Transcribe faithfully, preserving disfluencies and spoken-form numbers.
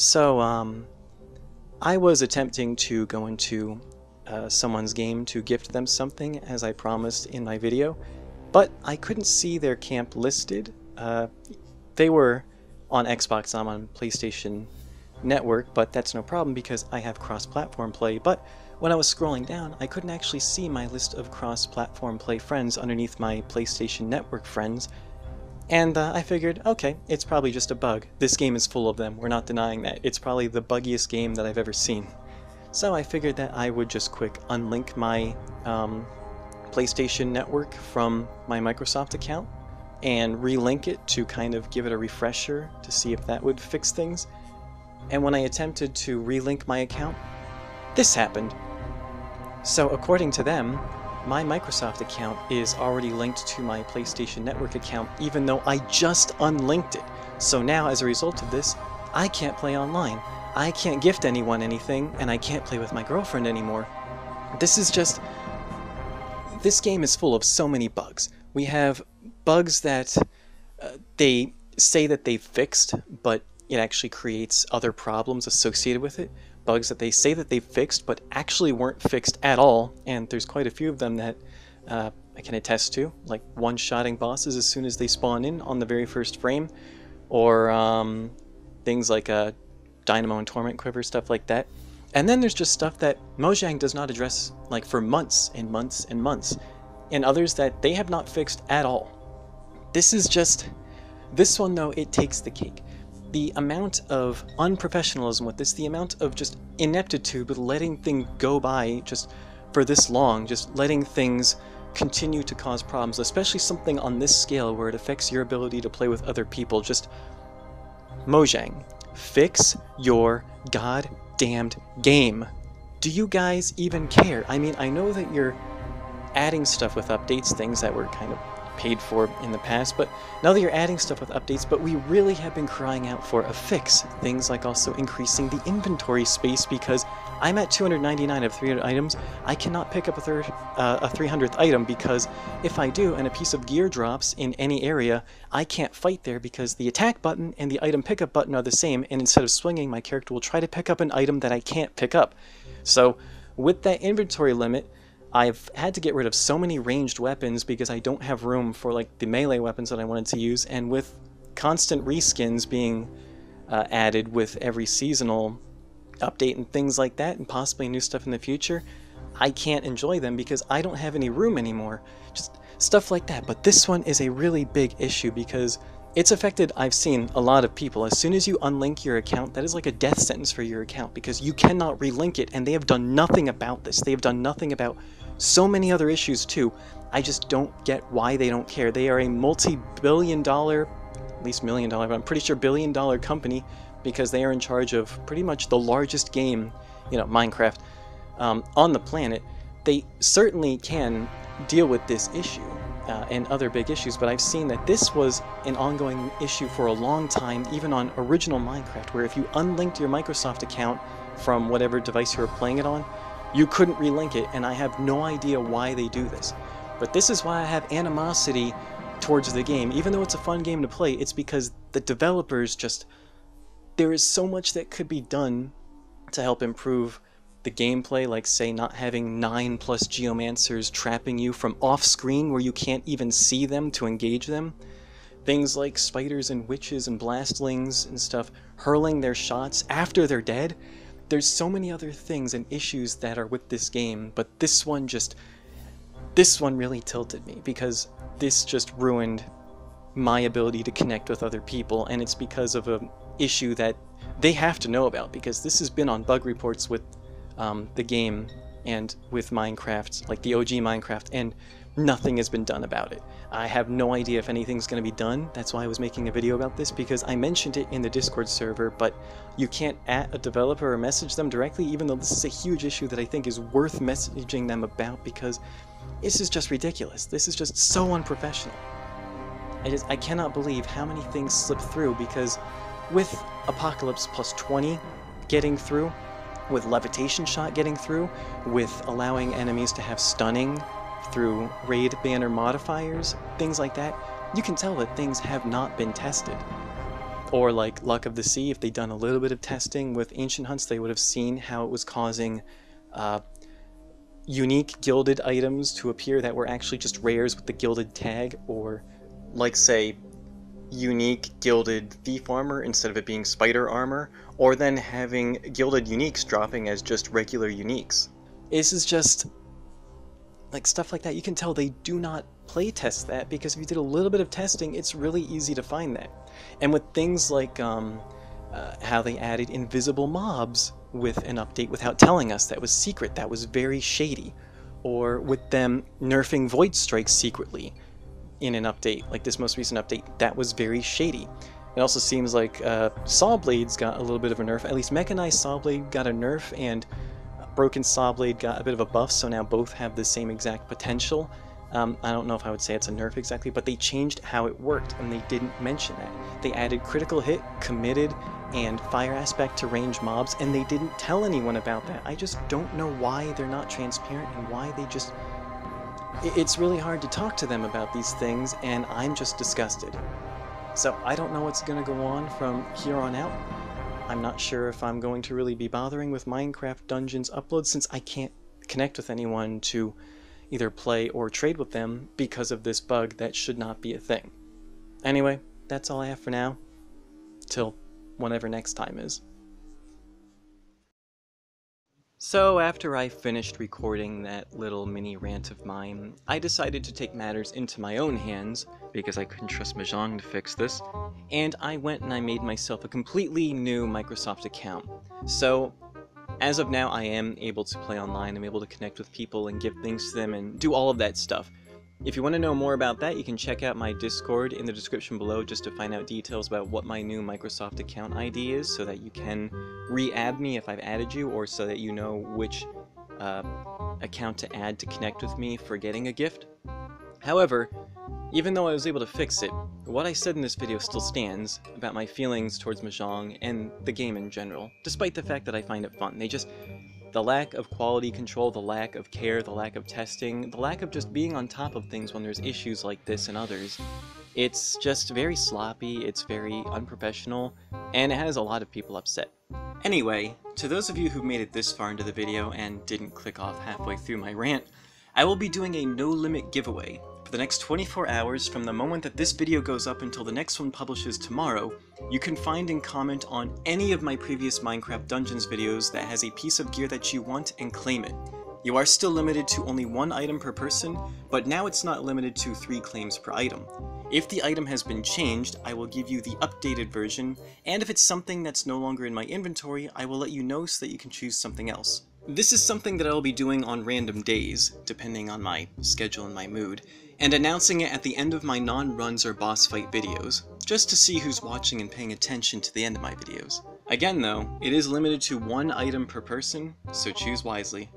So, um, I was attempting to go into uh, someone's game to gift them something, as I promised in my video, but I couldn't see their camp listed. Uh, they were on Xbox, I'm on PlayStation Network, but that's no problem because I have cross-platform play. But when I was scrolling down, I couldn't actually see my list of cross-platform play friends underneath my PlayStation Network friends, and uh, I figured, okay, it's probably just a bug. This game is full of them, we're not denying that. It's probably the buggiest game that I've ever seen. So I figured that I would just quick unlink my um, PlayStation Network from my Microsoft account and relink it to kind of give it a refresher to see if that would fix things. And when I attempted to relink my account, this happened. So according to them, my Microsoft account is already linked to my PlayStation Network account, even though I just unlinked it. So now, as a result of this, I can't play online, I can't gift anyone anything, and I can't play with my girlfriend anymore. This is just... this game is full of so many bugs. We have bugs that uh, they say that they've fixed, but it actually creates other problems associated with it. Bugs that they say that they've fixed but actually weren't fixed at all, and there's quite a few of them that uh, I can attest to, like one-shotting bosses as soon as they spawn in on the very first frame, or um, things like uh, Dynamo and Torment Quiver, stuff like that. And then there's just stuff that Mojang does not address, like, for months and months and months, and others that they have not fixed at all. This is just... this one, though, it takes the cake. The amount of unprofessionalism with this, the amount of just ineptitude with letting things go by just for this long, just letting things continue to cause problems, especially something on this scale where it affects your ability to play with other people. Just Mojang, fix your goddamned game. Do you guys even care? I mean, I know that you're adding stuff with updates, things that were kind of paid for in the past, but now that you're adding stuff with updates, but we really have been crying out for a fix. Things like also increasing the inventory space, because I'm at two hundred ninety-nine of three hundred items. I cannot pick up a, third, uh, a three hundredth item, because if I do and a piece of gear drops in any area, I can't fight there because the attack button and the item pickup button are the same, and instead of swinging, my character will try to pick up an item that I can't pick up. So with that inventory limit, I've had to get rid of so many ranged weapons because I don't have room for, like, the melee weapons that I wanted to use, and with constant reskins being uh, added with every seasonal update and things like that, and possibly new stuff in the future, I can't enjoy them because I don't have any room anymore. Just stuff like that. But this one is a really big issue because it's affected, I've seen, a lot of people. As soon as you unlink your account, that is like a death sentence for your account because you cannot relink it, and they have done nothing about this. They have done nothing about so many other issues too. I just don't get why they don't care. They are a multi-billion dollar, at least million dollar, but I'm pretty sure billion dollar company, because they are in charge of pretty much the largest game, you know, Minecraft, um, on the planet. They certainly can deal with this issue. Uh, and other big issues, but I've seen that this was an ongoing issue for a long time, even on original Minecraft, where if you unlinked your Microsoft account from whatever device you were playing it on, you couldn't relink it, and I have no idea why they do this. But this is why I have animosity towards the game. Even though it's a fun game to play, it's because the developers just... there is so much that could be done to help improve the gameplay, like, say, not having nine plus geomancers trapping you from off-screen where you can't even see them to engage them. Things like spiders and witches and blastlings and stuff hurling their shots after they're dead. There's so many other things and issues that are with this game, but this one just... this one really tilted me, because this just ruined my ability to connect with other people, and it's because of an issue that they have to know about, because this has been on bug reports with Um, the game and with Minecraft, like the O G Minecraft, and nothing has been done about it. I have no idea if anything's going to be done. That's why I was making a video about this, because I mentioned it in the Discord server, but you can't at a developer or message them directly, even though this is a huge issue that I think is worth messaging them about, because this is just ridiculous. This is just so unprofessional. I just I cannot believe how many things slip through, because with Apocalypse Plus twenty getting through, with Levitation Shot getting through, with allowing enemies to have stunning through raid banner modifiers, things like that, you can tell that things have not been tested. Or like Luck of the Sea, if they'd done a little bit of testing with Ancient Hunts, they would have seen how it was causing uh, unique gilded items to appear that were actually just rares with the gilded tag, or like say unique gilded thief armor instead of it being spider armor, or then having gilded uniques dropping as just regular uniques. This is just like stuff like that. You can tell they do not play test that, because if you did a little bit of testing, it's really easy to find that. And with things like um, uh, how they added invisible mobs with an update without telling us, that was secret, that was very shady. Or with them nerfing Void Strikes secretly in an update, like this most recent update, that was very shady. It also seems like uh, Sawblade's got a little bit of a nerf, at least Mechanized Sawblade got a nerf, and Broken Saw Blade got a bit of a buff, so now both have the same exact potential. Um, I don't know if I would say it's a nerf exactly, but they changed how it worked, and they didn't mention that. They added Critical Hit, Committed, and Fire Aspect to range mobs, and they didn't tell anyone about that. I just don't know why they're not transparent, and why they just... It's really hard to talk to them about these things, and I'm just disgusted. So I don't know what's going to go on from here on out. I'm not sure if I'm going to really be bothering with Minecraft Dungeons uploads, since I can't connect with anyone to either play or trade with them because of this bug that should not be a thing. Anyway, that's all I have for now, till whenever next time is. So after I finished recording that little mini rant of mine, I decided to take matters into my own hands, because I couldn't trust Mojang to fix this, and I went and I made myself a completely new Microsoft account. So, as of now, I am able to play online, I'm able to connect with people and give things to them and do all of that stuff. If you want to know more about that, you can check out my Discord in the description below just to find out details about what my new Microsoft account I D is, so that you can re-add me if I've added you, or so that you know which uh, account to add to connect with me for getting a gift. However, even though I was able to fix it, what I said in this video still stands about my feelings towards Mojang and the game in general, despite the fact that I find it fun. They just, the lack of quality control, the lack of care, the lack of testing, the lack of just being on top of things when there's issues like this and others, it's just very sloppy, it's very unprofessional, and it has a lot of people upset. Anyway, to those of you who've made it this far into the video and didn't click off halfway through my rant, I will be doing a no-limit giveaway. For the next twenty-four hours, from the moment that this video goes up until the next one publishes tomorrow, you can find and comment on any of my previous Minecraft Dungeons videos that has a piece of gear that you want and claim it. You are still limited to only one item per person, but now it's not limited to three claims per item. If the item has been changed, I will give you the updated version, and if it's something that's no longer in my inventory, I will let you know so that you can choose something else. This is something that I'll be doing on random days, depending on my schedule and my mood, and announcing it at the end of my non-runs or boss fight videos, just to see who's watching and paying attention to the end of my videos. Again though, it is limited to one item per person, so choose wisely.